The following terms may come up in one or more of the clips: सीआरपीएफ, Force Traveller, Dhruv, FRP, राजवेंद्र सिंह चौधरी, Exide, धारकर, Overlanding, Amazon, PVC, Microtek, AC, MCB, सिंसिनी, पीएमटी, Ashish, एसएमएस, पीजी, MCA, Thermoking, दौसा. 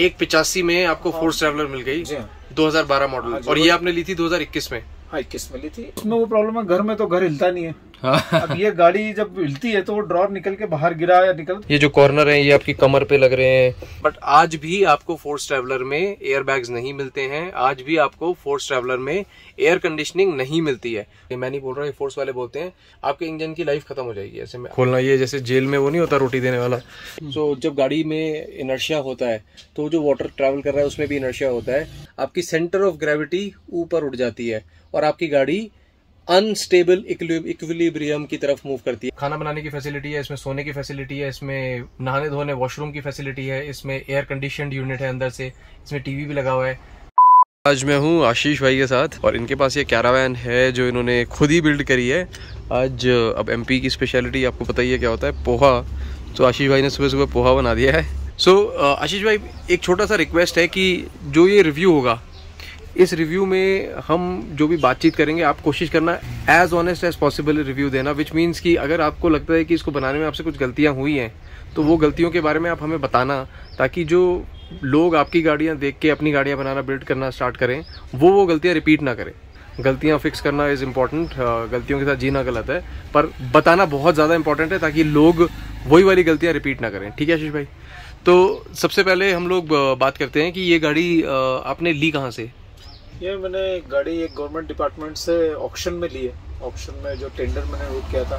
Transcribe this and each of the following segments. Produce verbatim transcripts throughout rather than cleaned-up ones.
एक पिचासी में आपको फोर्स ट्रेवलर मिल गई दो हज़ार बारह मॉडल, और ये आपने ली थी दो हज़ार इक्कीस में। हाँ, इक्कीस में ली थी। इसमें वो प्रॉब्लम है, घर में तो घर हिलता नहीं है। हाँ। अब ये गाड़ी जब हिलती है तो वो ड्रॉर निकल के बाहर गिरा या निकल, ये जो कॉर्नर है ये आपकी कमर पे लग रहे हैं। बट आज भी आपको फोर्स ट्रेवलर में एयरबैग्स नहीं मिलते हैं, आज भी आपको फोर्स ट्रेवलर में एयर कंडीशनिंग नहीं मिलती है। मैं नहीं बोल रहा, ये फोर्स वाले बोलते हैं। आपके इंजन की लाइफ खत्म हो जाएगी ऐसे में खोलना, ये जैसे जेल में वो नहीं होता रोटी देने वाला। सो जब गाड़ी में इनर्शिया होता है तो जो वाटर ट्रेवल कर रहा है उसमें भी इनर्शिया होता है, आपकी सेंटर ऑफ ग्रेविटी ऊपर उठ जाती है और आपकी गाड़ी अनस्टेबल इक्विलिब्रियम की तरफ मूव करती है। खाना बनाने की फैसिलिटी है इसमें, सोने की फैसिलिटी है इसमें, नहाने धोने वॉशरूम की फैसिलिटी है इसमें, एयर कंडीशनड यूनिट है अंदर से, इसमें टीवी भी लगा हुआ है। आज मैं हूँ आशीष भाई के साथ और इनके पास ये कैरावैन है जो इन्होंने खुद ही बिल्ड करी है। आज अब एमपी की स्पेशलिटी आपको पता ही है क्या होता है, पोहा। तो आशीष भाई ने सुबह सुबह पोहा बना दिया है। सो so, आशीष भाई एक छोटा सा रिक्वेस्ट है कि जो ये रिव्यू होगा, इस रिव्यू में हम जो भी बातचीत करेंगे आप कोशिश करना as honest as possible review देना, विच मीन्स कि अगर आपको लगता है कि इसको बनाने में आपसे कुछ गलतियां हुई हैं तो वो गलतियों के बारे में आप हमें बताना, ताकि जो लोग आपकी गाड़ियां देख के अपनी गाड़ियां बनाना बिल्ड करना स्टार्ट करें वो वो गलतियां रिपीट ना करें। गलतियां फिक्स करना इज़ इम्पॉर्टेंट, गलतियों के साथ जीना गलत है, पर बताना बहुत ज़्यादा इम्पॉर्टेंट है ताकि लोग वही वाली गलतियाँ रिपीट ना करें। ठीक है आशीष भाई, तो सबसे पहले हम लोग बात करते हैं कि ये गाड़ी आपने ली कहाँ से? ये मैंने गाड़ी एक गवर्नमेंट डिपार्टमेंट से ऑक्शन में ली है। ऑक्शन में जो टेंडर मैंने वो किया था,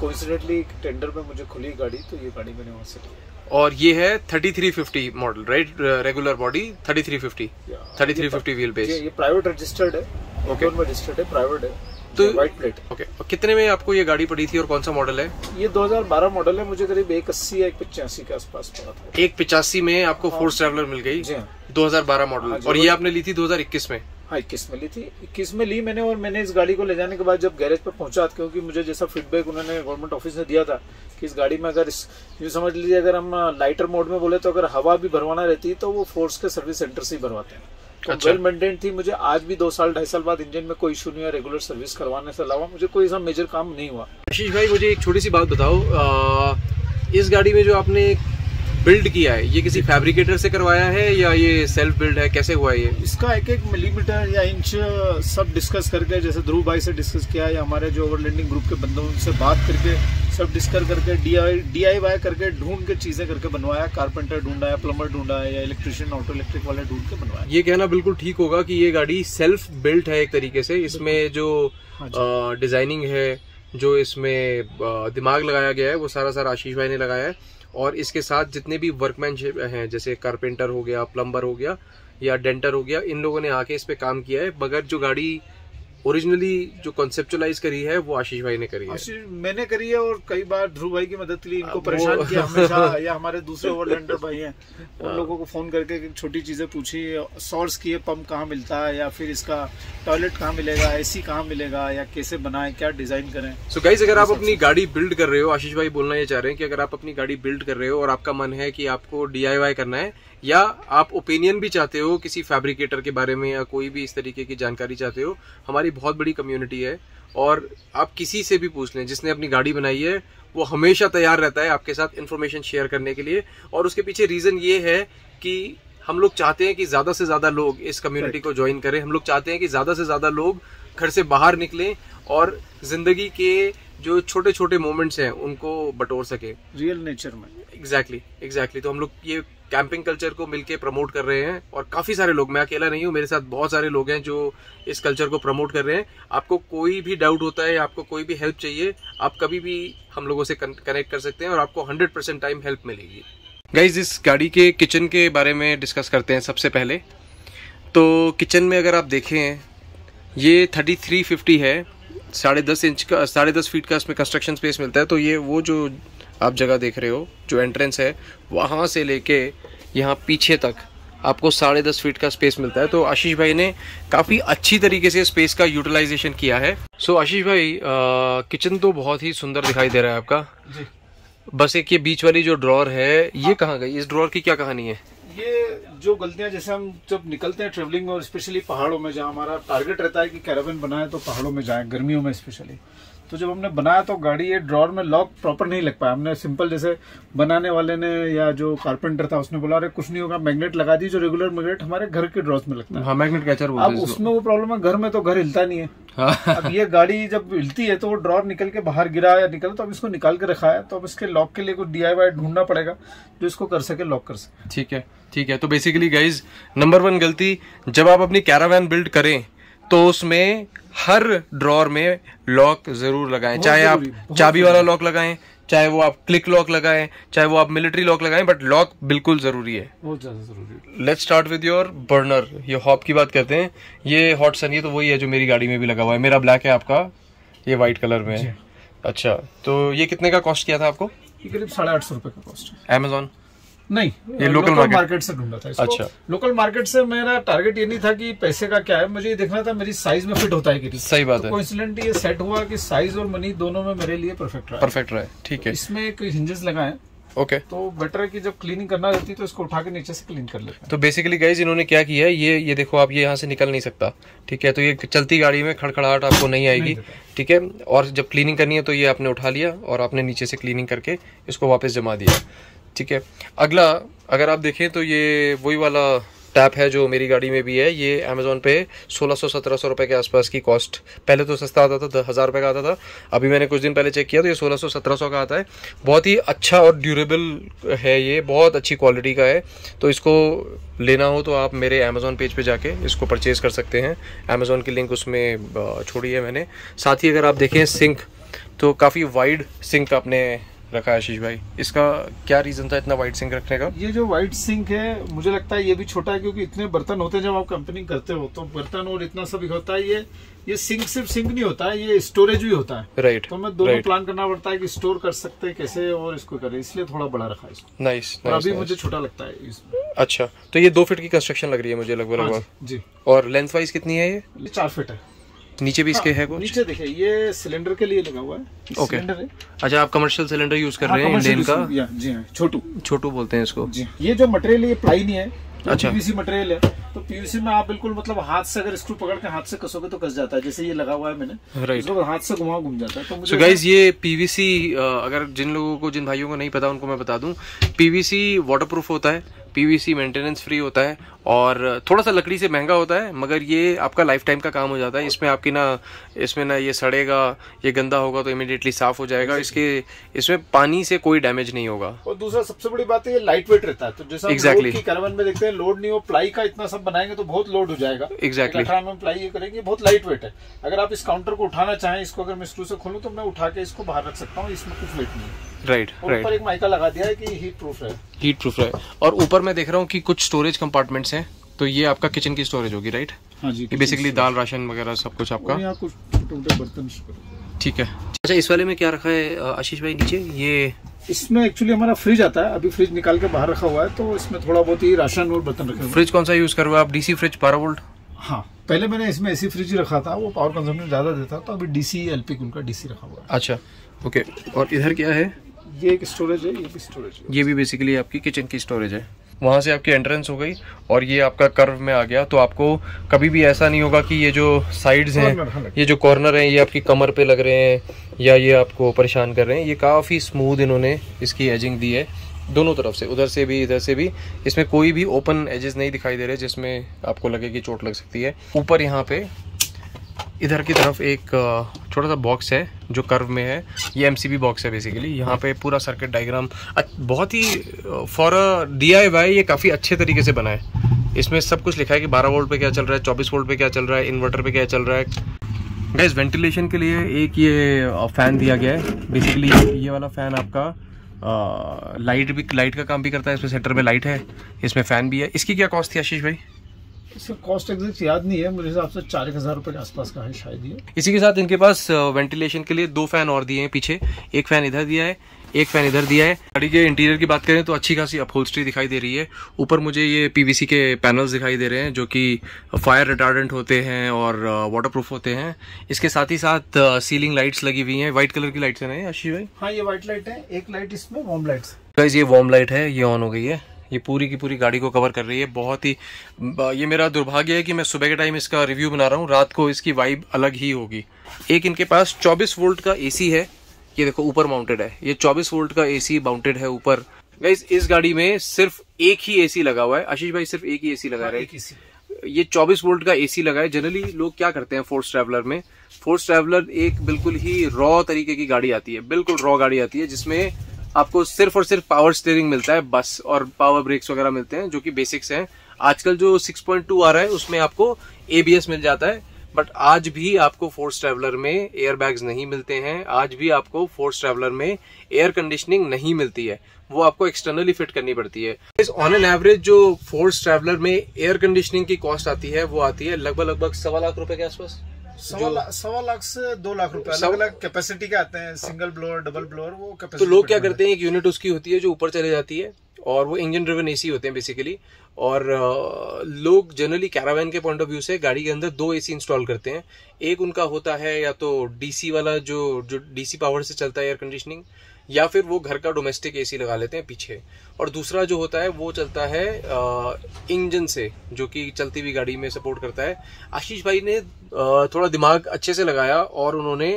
कोइंसिडेंटली टेंडर में मुझे खुली गाड़ी, तो ये गाड़ी मैंने वहाँ से ली है। और ये है thirty three fifty model, right? Regular body thirty three fifty, thirty three fifty wheel base. ये प्राइवेट रजिस्टर्ड है, ओके में रजिस्टर्ड है, प्राइवेट है, तो व्हाइट प्लेट। ओके, और कितने में आपको ये गाड़ी पड़ी थी और कौन सा मॉडल है? ये दो हज़ार बारह मॉडल है, मुझे करीब एक अस्सी या एक पचासी के आसपास पड़ा था। एक पचासी में आपको फोर्स ट्रेवलर मिल गई दो हज़ार बारह मॉडल, और ये आपने ली थी दो हज़ार इक्कीस में। हाँ, इक्कीस में ली थी, इक्कीस में ली मैंने। और मैंने इस गाड़ी को ले जाने के बाद जब गैरेज पर पहुंचा, क्योंकि मुझे जैसा फीडबैक उन्होंने गवर्नमेंट ऑफिस ने दिया था कि इस गाड़ी में अगर इस यूँ समझ लीजिए अगर हम लाइटर मोड में बोले तो अगर हवा भी भरवाना रहती है तो वो फोर्स के सर्विस सेंटर से ही भरवाते हैं। तो अच्छा। वेल मेंटेन थी, मुझे आज भी दो साल ढाई साल बाद इंजन में कोई इशू नहीं है। रेगुलर सर्विस करवाने से अलावा मुझे कोई ऐसा मेजर काम नहीं हुआ। आशीष भाई मुझे एक छोटी सी बात बताओ, इस गाड़ी में जो आपने बिल्ड किया है ये किसी फैब्रिकेटर से करवाया है या ये सेल्फ बिल्ड है, कैसे हुआ ये? इसका एक एक मिलीमीटर या इंच सब डिस्कस करके, जैसे ध्रुव भाई से डिस्कस किया है, हमारे जो ओवरलैंडिंग ग्रुप के बंदों से बात करके सब डिस्कस करके D I D I Y करके ढूंढ के चीजें करके बनवाया। कारपेंटर ढूंढा है, प्लम्बर ढूंढा है, या इलेक्ट्रिशियन ऑटो इलेक्ट्रिक वाले ढूंढ के बनवाया। ये कहना बिल्कुल ठीक होगा कि ये गाड़ी सेल्फ बिल्ड है एक तरीके से। इसमें जो डिजाइनिंग है, जो इसमें दिमाग लगाया गया है, वो सारा सारा आशीष भाई ने लगाया है। और इसके साथ जितने भी वर्कमैनशिप हैं, जैसे कारपेंटर हो गया, प्लम्बर हो गया या डेंटर हो गया, इन लोगों ने आके इस पे काम किया है। मगर जो गाड़ी ओरिजिनली जो कॉन्सेप्चुअलाइज करी है वो आशीष भाई ने करी है। आशीष मैंने करी है, और कई बार ध्रुव भाई की मदद के लिए इनको परेशान किया हमेशा, या हमारे दूसरे ओवरलैंडर भाई हैं उन लोगों को फोन करके छोटी चीजें पूछी, सोर्स किए, पंप कहाँ मिलता है, या फिर इसका टॉयलेट कहाँ मिलेगा, एसी कहाँ मिलेगा, या कैसे बनाए, क्या डिजाइन करें। सो गाइस, अगर आप अपनी गाड़ी बिल्ड कर रहे हो, आशीष भाई बोलना ये चाह रहे हैं कि अगर आप अपनी गाड़ी बिल्ड कर रहे हो और आपका मन है कि आपको डीआईवाई करना है, या आप ओपिनियन भी चाहते हो किसी फैब्रिकेटर के बारे में, या कोई भी इस तरीके की जानकारी चाहते हो, हमारी बहुत बड़ी कम्युनिटी है और आप किसी से भी पूछ लें जिसने अपनी गाड़ी बनाई है, वो हमेशा तैयार रहता है आपके साथ इन्फॉर्मेशन शेयर करने के लिए। और उसके पीछे रीज़न ये है कि हम लोग चाहते हैं कि ज़्यादा से ज़्यादा लोग इस कम्युनिटी को ज्वाइन करें, हम लोग चाहते हैं कि ज़्यादा से ज़्यादा लोग घर से बाहर निकलें और ज़िंदगी के जो छोटे छोटे मोमेंट्स हैं उनको बटोर सके रियल नेचर में। एग्जैक्टली एग्जैक्टली तो हम लोग ये कैंपिंग कल्चर को मिलके प्रमोट कर रहे हैं, और काफ़ी सारे लोग, मैं अकेला नहीं हूँ, मेरे साथ बहुत सारे लोग हैं जो इस कल्चर को प्रमोट कर रहे हैं। आपको कोई भी डाउट होता है, आपको कोई भी हेल्प चाहिए, आप कभी भी हम लोगों से कनेक्ट कर सकते हैं और आपको हंड्रेड परसेंट टाइम हेल्प मिलेगी। गाइज, इस गाड़ी के किचन के बारे में डिस्कस करते हैं सबसे पहले। तो किचन में अगर आप देखें, ये थर्टी थ्री फिफ्टी है, साढ़े दस इंच का, साढ़े दस फीट का इसमें कंस्ट्रक्शन स्पेस मिलता है। तो ये वो जो आप जगह देख रहे हो, जो एंट्रेंस है वहाँ से लेके यहाँ पीछे तक आपको साढ़े दस फीट का स्पेस मिलता है। तो आशीष भाई ने काफ़ी अच्छी तरीके से स्पेस का यूटिलाइजेशन किया है। सो so, आशीष भाई, किचन तो बहुत ही सुंदर दिखाई दे रहा है आपका जी। बस एक ये बीच वाली जो ड्रॉर है, ये कहाँ गई? इस ड्रॉर की क्या कहानी है? ये जो गलतियां, जैसे हम जब निकलते हैं ट्रेवलिंग में और स्पेशली पहाड़ों में, जहाँ हमारा टारगेट रहता है कि कैरावन बनाए तो पहाड़ों में जाएं, गर्मियों में स्पेशली, तो जब हमने बनाया तो गाड़ी ये ड्रॉर में लॉक प्रॉपर नहीं लग पाया। हमने सिंपल जैसे बनाने वाले ने या जो कारपेंटर था उसने बोला अरे कुछ नहीं होगा, मैग्नेट लगा दी, जो रेगुलर मैग्नेट हमारे घर के ड्रॉर्स में लगता है। हाँ, मैग्नेट कैचर बोलते हैं। अब उसमें वो प्रॉब्लम है, घर में तो घर हिलता नहीं है। हाँ। अब ये गाड़ी जब हिलती है तो वो ड्रॉर निकल के बाहर गिरा या निकल, तो अब इसको निकाल के रखा है, तो अब इसके लॉक के लिए कुछ डीआईवाई ढूंढना पड़ेगा जो इसको कर सके, लॉक कर सके। ठीक है, ठीक है। तो बेसिकली गाइज नंबर वन गलती, जब आप अपनी कैरावैन बिल्ड करें तो उसमें हर ड्रॉर में लॉक जरूर लगाएं, चाहे आप चाबी वाला लॉक लगाएं, चाहे वो आप क्लिक लॉक लगाएं, चाहे वो आप मिलिट्री लॉक लगाएं, बट लॉक बिल्कुल जरूरी है, बहुत ज्यादा जरूरी है। Let's start with your burner. ये हॉप की बात करते हैं, ये हॉट सन, ये तो वही है जो मेरी गाड़ी में भी लगा हुआ है। मेरा ब्लैक है, आपका ये व्हाइट कलर में है। अच्छा, तो ये कितने का कॉस्ट किया था आपको? करीब साढ़े आठ सौ रुपए का कॉस्ट है। अमेजोन नहीं, ये लोकल, लोकल मार्केट, मार्केट से ढूंढा था इसको। अच्छा, लोकल मार्केट से। मेरा टारगेट ये नहीं था कि पैसे का क्या है, मुझे ये देखना था मेरी साइज में फिट होता है कि। सही बात तो है। कोइंसिडेंटली ये सेट हुआ कि साइज और मनी दोनों में मेरे लिए परफेक्ट रहा। परफेक्ट रहा है, ठीक है। इसमें कोई हिंजेस लगाए, ओके, तो बेटर है कि जब क्लीनिंग करना रहती है तो इसको उठा के नीचे से क्लीन कर लेते हैं। तो बेसिकली गाइज इन्होंने क्या किया है, ये ये देखो आप, ये यहाँ से निकल नहीं सकता, ठीक है, तो ये चलती गाड़ी में खड़खड़ाहट आपको नहीं आएगी, ठीक है। और जब क्लीनिंग करनी है तो ये आपने उठा लिया और आपने नीचे से क्लीनिंग करके इसको वापस जमा दिया, ठीक है। अगला अगर आप देखें तो ये वही वाला टैप है जो मेरी गाड़ी में भी है। ये अमेज़ोन पे सोलह सौ सत्रह सौ रुपये के आसपास की कॉस्ट, पहले तो सस्ता आता था, हज़ार रुपये का आता था, अभी मैंने कुछ दिन पहले चेक किया तो ये सोलह सौ सत्रह सौ का आता है। बहुत ही अच्छा और ड्यूरेबल है, ये बहुत अच्छी क्वालिटी का है, तो इसको लेना हो तो आप मेरे अमेज़ोन पेज पे जाके इसको परचेज़ कर सकते हैं। अमेज़ोन की लिंक उसमें छोड़ी है मैंने। साथ ही अगर आप देखें सिंक, तो काफ़ी वाइड सिंक आपने रखा है आशीष भाई, इसका क्या रीजन था इतना वाइड सिंक रखने का? ये जो वाइड सिंक है मुझे लगता है ये भी छोटा है, क्योंकि इतने बर्तन होते हैं जब आप कंपनी करते हो तो बर्तन और इतना सब होता है। ये ये सिंक सिर्फ सिंक नहीं होता है, ये स्टोरेज भी होता है, राइट right, तो हमें दोनों right. प्लान करना पड़ता है कि स्टोर कर सकते हैं कैसे और इसको करें, इसलिए थोड़ा बड़ा रखा है इसको। Nice, nice, nice, nice. मुझे छोटा लगता है इसमें। अच्छा, तो ये दो फीट की कंस्ट्रक्शन लग रही है मुझे लगभग जी। और लेंथ वाइज कितनी है? ये चार फीट है। नीचे भी इसके हाँ, है कुछ? नीचे देखिए, ये सिलेंडर के लिए लगा हुआ है। ओके, है। अच्छा, आप कमर्शियल सिलेंडर यूज कर हाँ, रहे हैं इंडियन का? जी हाँ, छोटू छोटू बोलते हैं इसको जी। ये जो मटेरियल, ये प्लाई नहीं है, अच्छा पीवीसी मटेरियल है, तो पीवीसी में आप बिल्कुल मतलब हाथ से अगर स्क्रू पकड़ के हाथ से कसोगे तो कस जाता है, जैसे ये लगा हुआ है मैंने राइट, तो हाथ से घुमाओ घूम जाता है। तो मुझे so guys, ये पीवीसी, अगर जिन लोगों को, जिन भाइयों को नहीं पता उनको मैं बता दूं, पीवीसी वाटरप्रूफ होता है, पीवीसी मेंटेनेंस फ्री होता है और थोड़ा सा लकड़ी से महंगा होता है, मगर ये आपका लाइफ टाइम का काम हो जाता है। इसमें आपकी ना, इसमें ना ये सड़ेगा, ये गंदा होगा तो इमीडिएटली साफ हो जाएगा, इसके इसमें पानी से कोई डैमेज नहीं होगा। और दूसरा सबसे बड़ी बात है ये लाइट वेट रहता है, तो जैसे एग्जैक्टली कैरावन में देखते हैं लोड नहीं हो, प्लाई का इतना सब बनाएंगे तो बहुत लोड हो जाएगा। एग्जैक्टली में प्लाई ये करेंगे, बहुत लाइट वेट है। अगर आप इस काउंटर को उठाना चाहें, इसको अगर मैं स्क्रू से खोलूँ तो मैं उठा के इसको बाहर रख सकता हूँ, इसमें कुछ वेट नहीं है। राइट राइट, ऊपर एक माइका लगा दिया है कि हीट प्रूफ है, हीट प्रूफ है। और ऊपर मैं देख रहा हूँ कि कुछ स्टोरेज कंपार्टमेंट्स हैं, तो ये आपका किचन की स्टोरेज होगी राइट? हाँ जी, कि बेसिकली दाल, राशन वगैरह सब कुछ आपका। यहाँ कुछ छोटे-छोटे बर्तन, ठीक है। अच्छा, इस वाले में क्या रखा है आशीष भाई नीचे? ये इसमें एक्चुअली हमारा फ्रिज आता है, अभी फ्रिज निकाल के बाहर रखा हुआ है, तो इसमें थोड़ा बहुत ही राशन और बर्तन रखे। फ्रिज कौन सा यूज कर रहे हो आप? डीसी फ्रिज बारह वोल्ट? हाँ, पहले मैंने इसमें एसी फ्रिज ही रखा था, वो पावर कंजम्पशन ज्यादा देता, तो अभी डीसी एलपी उनका डीसी रखा हुआ है। अच्छा, ओके। और इधर क्या है? ये एक स्टोरेज है, ये भी स्टोरेज है, ये भी बेसिकली आपकी किचन की स्टोरेज है। वहाँ से आपकी एंट्रेंस हो गई और ये आपका कर्व में आ गया, तो आपको कभी भी ऐसा नहीं होगा कि ये जो साइड्स हैं, ये जो कॉर्नर हैं, ये आपकी कमर पे लग रहे हैं या ये आपको परेशान कर रहे हैं। ये काफ़ी स्मूथ इन्होंने इसकी एजिंग दी है दोनों तरफ से, उधर से भी इधर से भी। इसमें कोई भी ओपन एजेस नहीं दिखाई दे रहे जिसमें आपको लगे कि चोट लग सकती है। ऊपर यहाँ पर इधर की तरफ एक छोटा सा बॉक्स है जो कर्व में है, ये एमसीबी बॉक्स है बेसिकली। यहाँ पे पूरा सर्किट डायग्राम बहुत ही फॉर डीआईवाई ये काफ़ी अच्छे तरीके से बना है। इसमें सब कुछ लिखा है कि बारह वोल्ट पे क्या चल रहा है, चौबीस वोल्ट पे क्या चल रहा है, इन्वर्टर पे क्या चल रहा है। गाइस, वेंटिलेशन के लिए एक ये फ़ैन दिया गया है। बेसिकली ये वाला फ़ैन आपका आ, लाइट भी लाइट का काम भी करता है, इसमें सेंटर में लाइट है, इसमें फ़ैन भी है। इसकी क्या कॉस्ट थी आशीष भाई? इसका कॉस्ट एग्जैक्ट याद नहीं है, मेरे हिसाब से चार एक हज़ार रुपये के आसपास का है शायद ये। इसी के साथ इनके पास वेंटिलेशन के लिए दो फैन और दिए हैं पीछे, एक फैन इधर दिया है, एक फैन इधर दिया है। गाड़ी के इंटीरियर की बात करें तो अच्छी खासी अपहोल्स्ट्री दिखाई दे रही है। ऊपर मुझे ये पीवीसी के पैनल्स दिखाई दे रहे हैं जो कि फायर रिटार्डेंट होते हैं और वाटरप्रूफ होते हैं। इसके साथ ही साथ सीलिंग लाइट्स लगी हुई हैं, व्हाइट कलर की लाइट्स है ना आशीष भाई? हाँ, ये व्हाइट लाइट है, एक लाइट इसमें वार्म लाइट्स। गाइस, ये वार्म लाइट है, ये ऑन हो गई है, ये पूरी की पूरी गाड़ी को कवर कर रही है। बहुत ही ये मेरा दुर्भाग्य है कि मैं सुबह के टाइम इसका रिव्यू बना रहा हूँ, रात को इसकी वाइब अलग ही होगी। एक इनके पास चौबीस वोल्ट का एसी है, ये देखो ऊपर माउंटेड है, ये चौबीस वोल्ट का एसी माउंटेड है ऊपर। गाइस इस गाड़ी में सिर्फ एक ही एसी लगा हुआ है, आशीष भाई सिर्फ एक ही एसी लगा रहे हैं। ये चौबीस वोल्ट का एसी लगा है। जनरली लोग क्या करते हैं फोर्स ट्रैवलर में, फोर्स ट्रैवलर एक बिल्कुल ही रॉ तरीके की गाड़ी आती है, बिल्कुल रॉ गाड़ी आती है जिसमें आपको सिर्फ और सिर्फ पावर स्टीयरिंग मिलता है बस, और पावर ब्रेक्स वगैरह मिलते हैं जो कि बेसिक्स हैं। आजकल जो सिक्स पॉइंट टू आ रहा है उसमें आपको एबीएस मिल जाता है, बट आज भी आपको फोर्स ट्रैवलर में एयरबैग्स नहीं मिलते हैं, आज भी आपको फोर्स ट्रैवलर में एयर कंडीशनिंग नहीं मिलती है, वो आपको एक्सटर्नली फिट करनी पड़ती है। ऑन एन एवरेज जो फोर्स ट्रैवलर में एयर कंडीशनिंग की कॉस्ट आती है वो आती है लगभग लगभग सवा लाख रुपए के आसपास, सवा लाख से दो लाख रुपए अलग अलग कैपेसिटी के आते हैं, सिंगल ब्लोअर डबल ब्लोअर वो कैपेसिटी। तो लोग क्या करते हैं, एक यूनिट उसकी होती है जो ऊपर चले जाती है और वो इंजन ड्रिवन एसी होते हैं बेसिकली, और लोग जनरली कैरावैन के पॉइंट ऑफ व्यू से गाड़ी के अंदर दो एसी इंस्टॉल करते हैं। एक उनका होता है या तो डीसी वाला जो जो डीसी पावर से चलता है एयर कंडीशनिंग, या फिर वो घर का डोमेस्टिक एसी लगा लेते हैं पीछे, और दूसरा जो होता है वो चलता है इंजन से जो कि चलती हुई गाड़ी में सपोर्ट करता है। आशीष भाई ने थोड़ा दिमाग अच्छे से लगाया और उन्होंने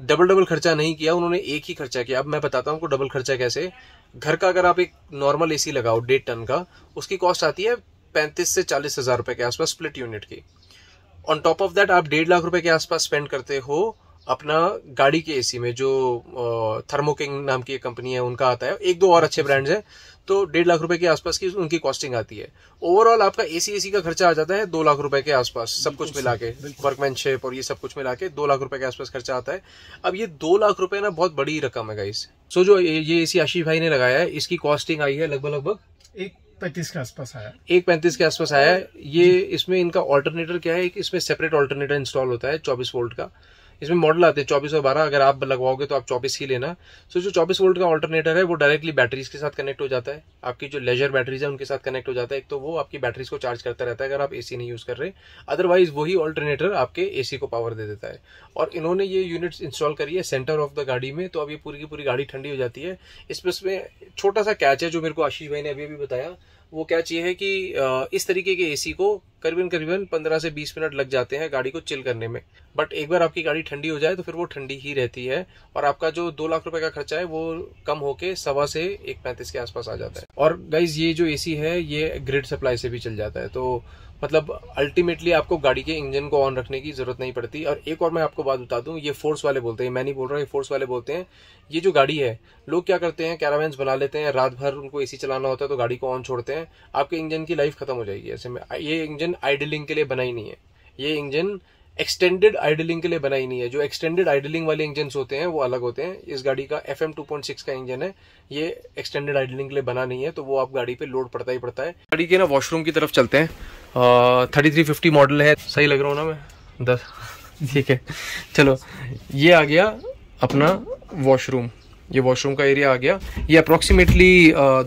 डबल डबल खर्चा नहीं किया, उन्होंने एक ही खर्चा किया। अब मैं बताता हूँ डबल खर्चा कैसे। घर का अगर आप एक नॉर्मल एसी लगाओ डेढ़ टन का, उसकी कॉस्ट आती है पैंतीस से चालीस हजार रुपए के आसपास स्प्लिट यूनिट की। ऑन टॉप ऑफ दैट आप डेढ़ लाख रुपए के आसपास स्पेंड करते हो अपना गाड़ी के एसी में, जो थर्मोकिंग नाम की एक कंपनी है उनका आता है, एक दो और अच्छे ब्रांड्स हैं, तो डेढ़ लाख रुपए के आसपास की उनकी कॉस्टिंग आती है। ओवरऑल आपका एसी एसी का खर्चा आ जाता है दो लाख रुपए के आसपास, सब कुछ मिला के वर्कमैनशिप और ये सब कुछ मिला के दो लाख रुपए के आसपास खर्चा आता है। अब ये दो लाख रुपए ना बहुत बड़ी रकम है गाइस। सो जो ये एसी आशीष भाई ने लगाया है इसकी कॉस्टिंग आई है लगभग लगभग एक पैंतीस के आसपास आया, एक पैंतीस के आसपास आया है। ये इसमें इनका ऑल्टरनेटर क्या है, इसमें सेपरेट ऑल्टरनेटर इंस्टॉल होता है चौबीस वोल्ट का, इसमें मॉडल आते हैं चौबीस और बारह, अगर आप लगवाओगे तो आप चौबीस ही लेना। सो so, जो चौबीस वोल्ट का अल्टरनेटर है वो डायरेक्टली बैटरीज के साथ कनेक्ट हो जाता है, आपकी जो लेजर बैटरीज है उनके साथ कनेक्ट हो जाता है। एक तो वो आपकी बैटरीज को चार्ज करता रहता है अगर आप एसी नहीं यूज़ कर रहे, अदरवाइज वही अल्टरनेटर आपके एसी को पावर दे देता है। और इन्होंने ये यूनिट्स इंस्टॉल करी है सेंटर ऑफ द गाड़ी में, तो अब ये पूरी की पूरी गाड़ी ठंडी हो जाती है। इसमें छोटा सा कैच है जो मेरे को आशीष भाई ने अभी अभी बताया, वो क्या चाहिए है कि इस तरीके के एसी को करीबन करीबन पंद्रह से बीस मिनट लग जाते हैं गाड़ी को चिल करने में, बट एक बार आपकी गाड़ी ठंडी हो जाए तो फिर वो ठंडी ही रहती है। और आपका जो दो लाख रुपए का खर्चा है वो कम होके सवा से एक पैंतीस के आसपास आ जाता है। और गाइज ये जो एसी है ये ग्रिड सप्लाई से भी चल जाता है, तो मतलब अल्टीमेटली आपको गाड़ी के इंजन को ऑन रखने की जरूरत नहीं पड़ती। और एक और मैं आपको बात बता दूं, ये फोर्स वाले बोलते हैं, मैं नहीं बोल रहा, ये फोर्स वाले बोलते हैं। ये जो गाड़ी है लोग क्या करते हैं, कैरावेंस बना लेते हैं, रात भर उनको एसी चलाना होता है तो गाड़ी को ऑन छोड़ते हैं, आपके इंजन की लाइफ खत्म हो जाएगी ऐसे में। ये इंजन आइडलिंग के लिए बना ही नहीं है, ये इंजन एक्सटेंडेड आइडलिंग के लिए बना ही नहीं है। जो एक्सटेंडेड आइडलिंग वाले इंजन होते हैं वो अलग होते हैं, इस गाड़ी का F M two point six का इंजन है, ये एक्सटेंडेड आइडलिंग के लिए बना नहीं है, तो वो आप गाड़ी पे लोड पड़ता ही पड़ता है। गाड़ी के ना वॉशरूम की तरफ चलते हैं, थर्टी थ्री फिफ्टी मॉडल है, सही लग रहा हूँ ना मैं दस ठीक है चलो। ये आ गया अपना वॉशरूम, ये वॉशरूम का एरिया आ गया। ये अप्रोक्सीमेटली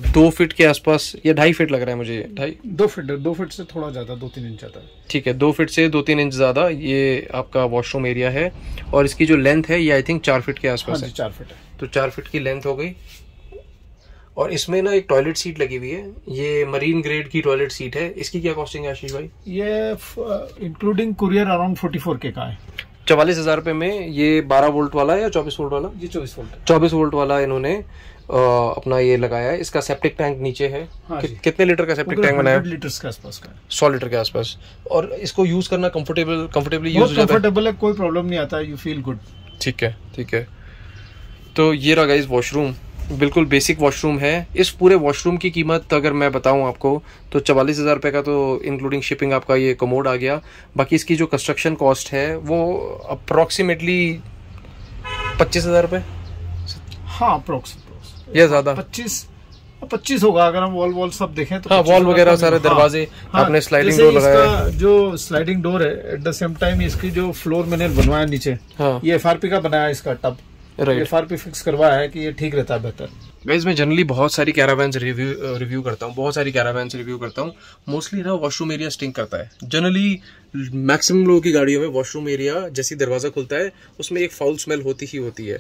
दो फिट के आसपास या ढाई फिट लग रहा है मुझे, ये ढाई दो फिट दो फिट से थोड़ा ज़्यादा, दो तीन इंच ज़्यादा, ठीक है दो फिट से दो तीन इंच ज़्यादा ये आपका वॉशरूम एरिया है। और इसकी जो लेंथ है ये आई थिंक चार फिट के आसपास है, चार फिट है, तो चार फिट की लेंथ हो गई। और इसमें ना एक टॉयलेट सीट लगी हुई है, ये मरीन ग्रेड की टॉयलेट सीट है। इसकी क्या कॉस्टिंग है आशीष भाई? ये including courier around forty four K का है, चवालीस हजार रुपये में। ये बारह वोल्ट वाला है या चौबीस वोल्ट वाला? ये चौबीस वोल्ट, चौबीस वोल्ट वाला इन्होंने आ, अपना ये लगाया है। इसका सेप्टिक टैंक नीचे है, हाँ कि, कितने लीटर का सेप्टिक टैंक बनाया? लीटर के आसपास का, सौ लीटर के आसपास। और इसको यूज करना कंफर्टेबल कंफर्टेबली यूज हो जाता है, कंफर्टेबल है, कोई प्रॉब्लम नहीं आता, यू फील गुड। ठीक है ठीक है, तो ये रहा गाइस वॉशरूम, बिल्कुल बेसिक वॉशरूम है। इस पूरे वॉशरूम की कीमत अगर मैं बताऊं आपको तो चवालीस हज़ार रुपये का, तो इंक्लूडिंग शिपिंग आपका ये कमोड आ गया। बाकी इसकी जो कंस्ट्रक्शन कॉस्ट है वो अप्रॉक्सीमेटली पच्चीस हज़ार रुपये, हाँ अप्रोक्स, या ज़्यादा पच्चीस पच्चीस होगा अगर हम वॉल वॉल सब देखें तो। हाँ वॉल वगैरह सारे दरवाजे, हाँ, आपने स्लाइडिंग डोर लगाया, जो स्लाइडिंग डोर है। एट द सेम टाइम इसकी जो फ्लोर मैंने बनवाया नीचे, ये एफ आर पी का बनाया इसका tub, F R P fix करवाया है कि ये ठीक रहता है बेहतर। गाइस मैं जनरली बहुत सारी कैरावैन्स रिव्यू रिव्यू करता हूँ, बहुत सारी कैरावैन्स रिव्यू करता हूँ। मोस्टली ना वॉशरूम एरिया स्टिंक करता है, जनरली मैक्सिमम लोगों की गाड़ियों में वॉशरूम एरिया जैसे दरवाज़ा खुलता है उसमें एक फाउल स्मेल होती ही होती है।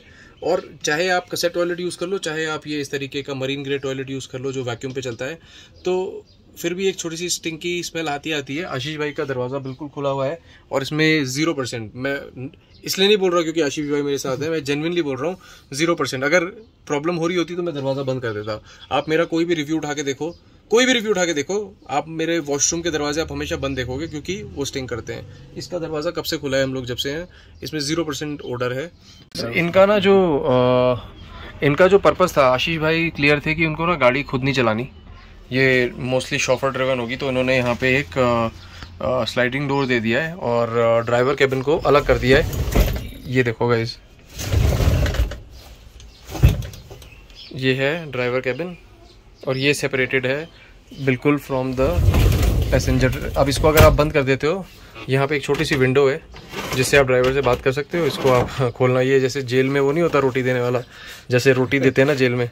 और चाहे आप कैसेट टॉयलेट यूज़ कर लो, चाहे आप ये इस तरीके का मरीन ग्रे टॉयलेट यूज़ कर लो जो वैक्यूम पे चलता है, तो फिर भी एक छोटी सी स्टिंकी स्मेल आती आती है। आशीष भाई का दरवाज़ा बिल्कुल खुला हुआ है और इसमें ज़ीरो परसेंट, मैं इसलिए नहीं बोल रहा क्योंकि आशीष भाई मेरे साथ है, मैं जेन्युइनली बोल रहा हूँ ज़ीरो परसेंट। अगर प्रॉब्लम हो रही होती तो मैं दरवाज़ा बंद कर देता। आप मेरा कोई भी रिव्यू उठा के देखो, कोई भी रिव्यू उठा के देखो, आप मेरे वॉशरूम के दरवाजे आप हमेशा बंद देखोगे क्योंकि वो स्टिंग करते हैं। इसका दरवाज़ा कब से खुला है, हम लोग जब से हैं, इसमें ज़ीरो परसेंट ऑर्डर है। इनका ना जो आ, इनका जो पर्पस था, आशीष भाई क्लियर थे कि उनको ना गाड़ी खुद नहीं चलानी, ये मोस्टली शॉफर ड्रिवन होगी, तो इन्होंने यहाँ पे एक आ, आ, स्लाइडिंग डोर दे दिया है और ड्राइवर केबिन को अलग कर दिया है। ये देखो गाइस, ये है ड्राइवर केबिन और ये सेपरेटेड है बिल्कुल फ्रॉम द पैसेंजर। अब इसको अगर आप बंद कर देते हो, यहाँ पे एक छोटी सी विंडो है जिससे आप ड्राइवर से बात कर सकते हो, इसको आप खोलना। ये जैसे जेल में वो नहीं होता रोटी देने वाला, जैसे रोटी देते हैं ना जेल में,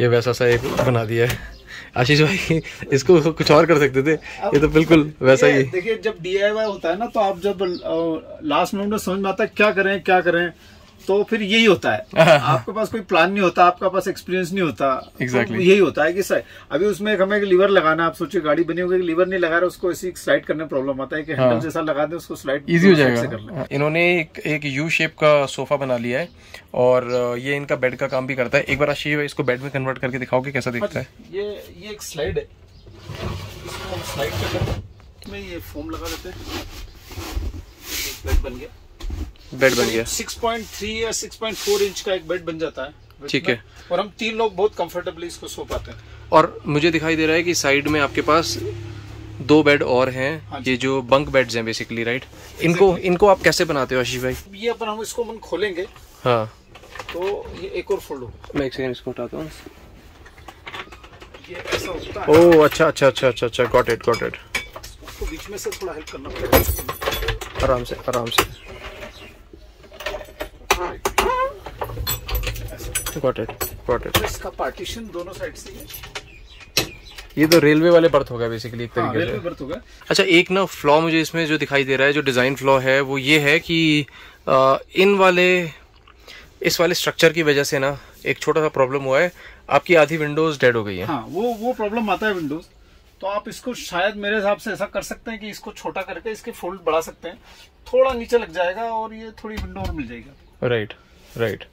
ये वैसा सा एक बना दिया है। आशीष भाई इसको कुछ और कर सकते थे, ये तो बिल्कुल वैसा ही। देखिए जब डीआईवाई होता है ना, तो आप जब लास्ट मिनट में समझ में आता है क्या करें क्या करें, तो फिर यही होता है। आपके पास कोई प्लान नहीं होता, आपके पास एक्सपीरियंस नहीं होता। exactly. तो यही होता है कि सर अभी उसमें एक हमें एक लीवर लगाना है। आप सोचिए गाड़ी बनी होगी, लीवर नहीं लगा रहा, उसको ऐसी स्लाइड करने में प्रॉब्लम आता है कि हैंडल जैसा लगा दे, उसको स्लाइड इजी हो जाएगा। इन्होंने एक, एक यू शेप का सोफा बना लिया है और ये इनका बेड का काम भी करता है। एक बार आशीष इसको बेड में कन्वर्ट करके दिखाओ कि कैसा दिखता है। ये ये एक स्लाइड है, स्लाइड में ये फोम लगा देते हैं, बन गया बेड बन गया। सिक्स पॉइंट थ्री या सिक्स पॉइंट फोर इंच का एक बेड बन जाता है, ठीक है, और हम तीन लोग बहुत कंफर्टेबली इसको सो पाते हैं। और मुझे दिखाई दे रहा है कि साइड में आपके पास दो बेड और हैं। हाँ, ये जो बंक बेड्स हैं बेसिकली, राइट। इनको इनको आप कैसे बनाते हो आशीष भाई? ये अपन हम इसको मन खोलेंगे, हाँ, तो ये एक और फोल्ड होगा। मैं एक सेकंड इसको उठाता हूँ। ये ऐसा होता है। ओह अच्छा अच्छा अच्छा अच्छा अच्छा, गॉट इट गॉट इट। इसको बीच में से थोड़ा हेल्प करना पड़ेगा, आराम से आराम से। Got it, got it. इसका पार्टीशन दोनों साइड से है। ये तो रेलवे वाले बर्थ होगा बेसिकली, एक तरीके से बर्थ होगा। अच्छा, एक ना फ्लॉ मुझे इसमें जो दिखाई दे रहा है, जो डिजाइन फ्लॉ है, वो ये है कि इन वाले इस वाले स्ट्रक्चर की वजह से ना एक छोटा सा प्रॉब्लम हुआ है, आपकी आधी विंडोज डेड हो गई है। हाँ, वो वो प्रॉब्लम आता है विंडोज, तो आप इसको शायद मेरे हिसाब से ऐसा कर सकते हैं कि इसको छोटा करके इसके फोल्ड बढ़ा सकते हैं, थोड़ा नीचे लग जाएगा और ये थोड़ी विंडो और मिल जाएगा। Right right,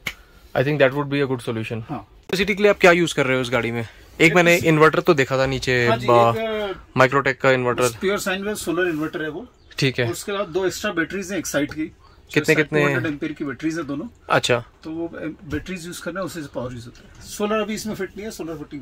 I think that would be a good solution. Electricity के लिए आप क्या यूज कर रहे हो उस गाड़ी में? एक मैंने इन्वर्टर तो देखा था नीचे, माइक्रोटेक का inverter, pure sine wave solar inverter है वो, ठीक है। उसके अलावा दो एक्स्ट्रा बैटरीज हैं एक्साइट की, कितने कितने एम्पीयर की बैटरीज है दोनों। अच्छा, तो वो बैटरीज यूज करना है, उससे पावर यूज होता है। सोलर अभी इसमें फिट नहीं है, सोलर फिटिंग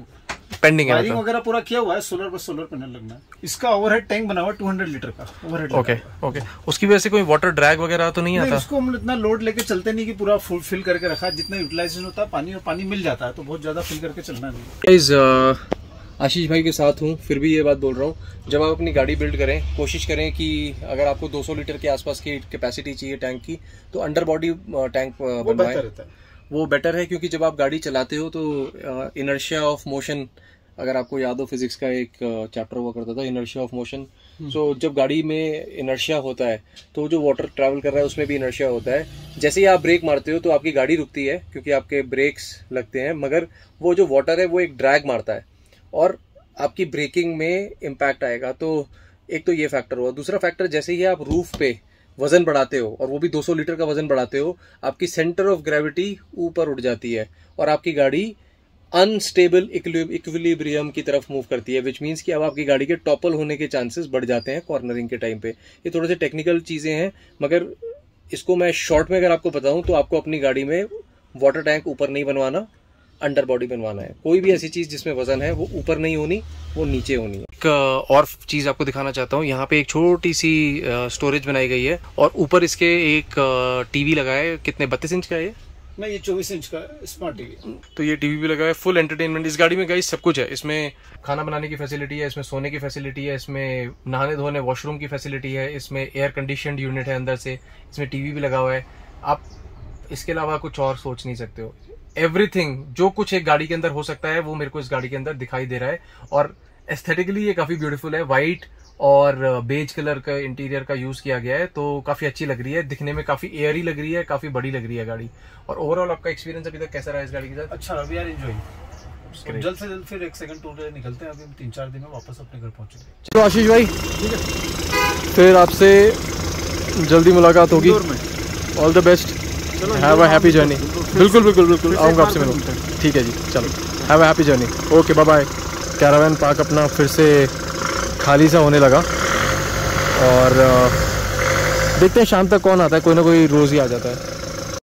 पेंडिंग है, वायरिंग वगैरह पूरा किया हुआ है, सोलर पर सोलर पैनल लगना है। इसका ओवरहेड टैंक बना हुआ टू हंड्रेड लीटर का ओवरहेड। ओके ओके, उसकी वजह से कोई वाटर ड्रैग वगैरह तो नहीं, नहीं आता? इसको हम इतना लोड लेके चलते नहीं कि पूरा फुल फिल करके रखा, जितना यूटिलाइजेशन होता है पानी, और पानी मिल जाता है, तो बहुत ज्यादा फिल करके चलना नहीं। आशीष भाई के साथ हूँ, फिर भी ये बात बोल रहा हूँ, जब आप अपनी गाड़ी बिल्ड करें, कोशिश करें कि अगर आपको दो सौ लीटर के आसपास की कैपेसिटी चाहिए टैंक की, तो अंडर बॉडी टैंक बनवाएं, वो बेटर है। क्योंकि जब आप गाड़ी चलाते हो तो इनर्शिया ऑफ मोशन, अगर आपको याद हो फिजिक्स का एक चैप्टर हुआ करता था, इनर्शिया ऑफ मोशन, सो जब गाड़ी में इनर्शिया होता है तो जो वाटर ट्रैवल कर रहा है उसमें भी इनर्शिया होता है। जैसे ही आप ब्रेक मारते हो तो आपकी गाड़ी रुकती है क्योंकि आपके ब्रेक्स लगते हैं, मगर वो जो वाटर है वो एक ड्रैग मारता है और आपकी ब्रेकिंग में इम्पैक्ट आएगा। तो एक तो ये फैक्टर हुआ। दूसरा फैक्टर, जैसे ही आप रूफ पे वजन बढ़ाते हो, और वो भी दो सौ लीटर का वजन बढ़ाते हो, आपकी सेंटर ऑफ ग्रेविटी ऊपर उठ जाती है और आपकी गाड़ी अनस्टेबल इक्विलिब्रियम की तरफ मूव करती है, विच मीन्स कि अब आपकी गाड़ी के टॉपल होने के चांसेस बढ़ जाते हैं कॉर्नरिंग के टाइम पे। ये थोड़े से टेक्निकल चीज़ें हैं, मगर इसको मैं शॉर्ट में अगर आपको बताऊं तो आपको अपनी गाड़ी में वाटर टैंक ऊपर नहीं बनवाना, अंडर बॉडी बनवाना है। कोई भी ऐसी चीज जिसमें वजन है वो ऊपर नहीं होनी, वो नीचे होनी है। एक और चीज आपको दिखाना चाहता हूँ, यहाँ पे एक छोटी सी स्टोरेज बनाई गई है और ऊपर इसके एक टीवी लगा है। कितने, बत्तीस इंच का है? नहीं, ये चौबीस इंच का स्मार्ट टीवी। तो ये टीवी भी लगा है, फुल एंटरटेनमेंट इस गाड़ी में। गाइस सब कुछ है इसमें, खाना बनाने की फैसिलिटी है, इसमें सोने की फैसिलिटी है, इसमें नहाने धोने वॉशरूम की फैसिलिटी है, इसमें एयर कंडीशनड यूनिट है अंदर से, इसमें टीवी भी लगा हुआ है। आप इसके अलावा कुछ और सोच नहीं सकते हो। एवरीथिंग, जो कुछ एक गाड़ी के अंदर हो सकता है, वो मेरे को इस गाड़ी के अंदर दिखाई दे रहा है। और एस्थेटिकली ये काफी ब्यूटीफुल है, वाइट और बेज कलर का इंटीरियर का यूज किया गया है, तो काफी अच्छी लग रही है, दिखने में काफी एयरी लग रही है, काफी बड़ी लग रही है गाड़ी। और ओवरऑल आपका एक्सपीरियंस अभी तक कैसा रहा इस गाड़ी के साथ? अच्छा रहा यार, एंजॉय। जल्द से जल्द फिर एक सेकंड टूर पे निकलते हैं, अभी हम तीन चार दिन में वापस अपने घर पहुंचेंगे। तो आशीष भाई ठीक है, फिर आपसे जल्दी मुलाकात होगी। All the best, have a happy journey. बिल्कुल बिल्कुल बिल्कुल आऊँगा आपसे मिलूंगा। ठीक है जी, चलो have a happy journey, okay bye bye. Caravan park अपना फिर से खाली सा होने लगा और देखते हैं शाम तक कौन आता है, कोई ना कोई रोज़ ही आ जाता है।